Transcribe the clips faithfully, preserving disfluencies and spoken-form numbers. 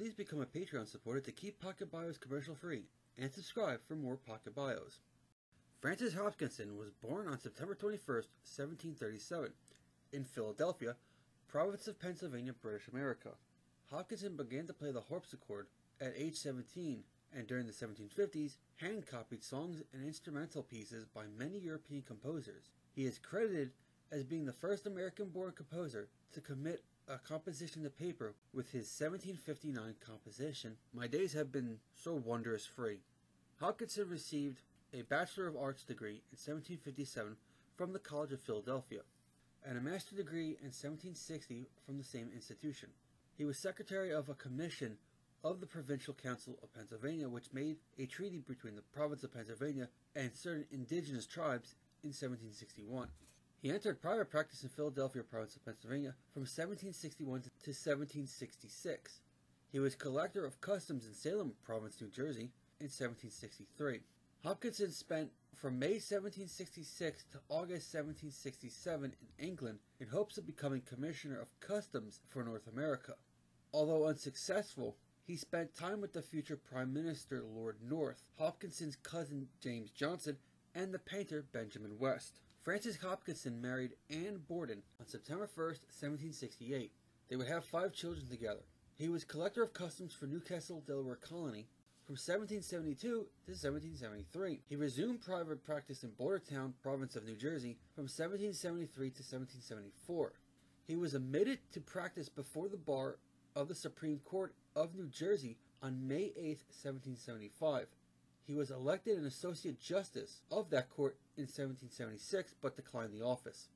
Please become a Patreon supporter to keep Pocket Bios commercial free, and subscribe for more Pocket Bios. Francis Hopkinson was born on September twenty-first, seventeen thirty-seven, in Philadelphia, Province of Pennsylvania, British America. Hopkinson began to play the harpsichord at age seventeen, and during the seventeen fifties, hand-copied songs and instrumental pieces by many European composers. He is credited as being the first American-born composer to commit a composition to paper with his seventeen fifty-nine composition, My Days Have Been So Wondrous Free. Hopkinson received a Bachelor of Arts degree in seventeen fifty-seven from the College of Philadelphia, and a master's degree in seventeen sixty from the same institution. He was secretary of a commission of the Provincial Council of Pennsylvania, which made a treaty between the province of Pennsylvania and certain indigenous tribes in seventeen sixty-one. He entered private practice in Philadelphia, province of Pennsylvania, from seventeen sixty-one to seventeen sixty-six. He was collector of customs in Salem, province, New Jersey, in seventeen sixty-three. Hopkinson spent from May seventeen sixty-six to August seventeen sixty-seven in England in hopes of becoming Commissioner of Customs for North America. Although unsuccessful, he spent time with the future Prime Minister Lord North, Hopkinson's cousin James Johnson, and the painter Benjamin West. Francis Hopkinson married Anne Borden on September first, seventeen sixty-eight. They would have five children together. He was collector of customs for Newcastle, Delaware Colony, from seventeen seventy-two to seventeen seventy-three. He resumed private practice in Bordertown, province of New Jersey, from seventeen seventy-three to seventeen seventy-four. He was admitted to practice before the bar of the Supreme Court of New Jersey on May eighth, seventeen seventy-five. He was elected an Associate Justice of that court in seventeen seventy-six, but declined the office.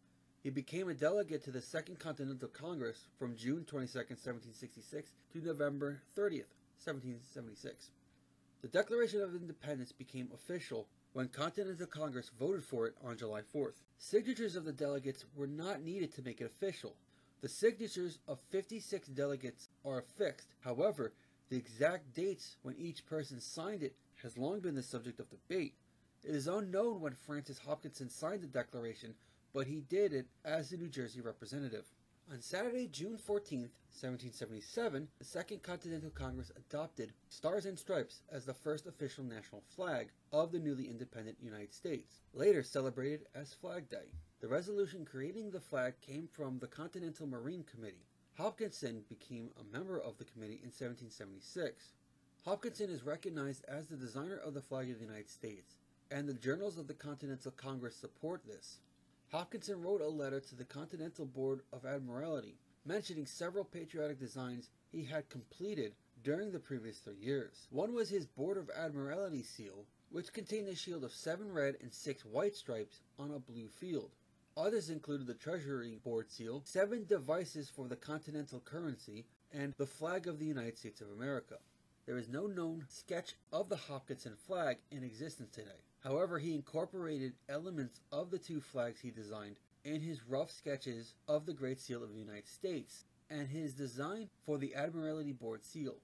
He became a delegate to the Second Continental Congress from June twenty-second, seventeen sixty-six to November thirtieth, seventeen seventy-six. The Declaration of Independence became official when Continental Congress voted for it on July fourth. Signatures of the delegates were not needed to make it official. The signatures of fifty-six delegates are affixed. However, the exact dates when each person signed it has long been the subject of debate. It is unknown when Francis Hopkinson signed the Declaration, but he did it as the New Jersey representative. On Saturday, June fourteenth, seventeen seventy-seven, the Second Continental Congress adopted Stars and Stripes as the first official national flag of the newly independent United States, later celebrated as Flag Day. The resolution creating the flag came from the Continental Marine Committee. Hopkinson became a member of the committee in seventeen seventy-six. Hopkinson is recognized as the designer of the flag of the United States, and the journals of the Continental Congress support this. Hopkinson wrote a letter to the Continental Board of Admiralty, mentioning several patriotic designs he had completed during the previous three years. One was his Board of Admiralty seal, which contained a shield of seven red and six white stripes on a blue field. Others included the Treasury Board seal, seven devices for the Continental currency, and the flag of the United States of America. There is no known sketch of the Hopkinson flag in existence today. However, he incorporated elements of the two flags he designed in his rough sketches of the Great Seal of the United States and his design for the Admiralty Board seal.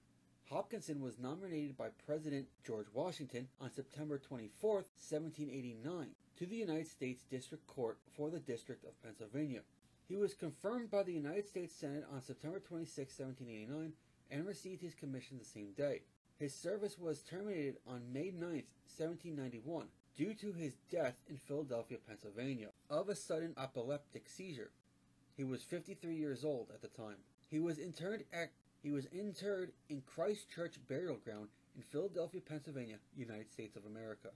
Hopkinson was nominated by President George Washington on September twenty-fourth, seventeen eighty-nine, to the United States District Court for the District of Pennsylvania. He was confirmed by the United States Senate on September twenty-sixth, seventeen eighty-nine, and received his commission the same day. His service was terminated on May ninth, seventeen ninety-one, due to his death in Philadelphia, Pennsylvania, of a sudden epileptic seizure. He was fifty-three years old at the time. He was interred at, he was interred in Christ Church Burial Ground in Philadelphia, Pennsylvania, United States of America.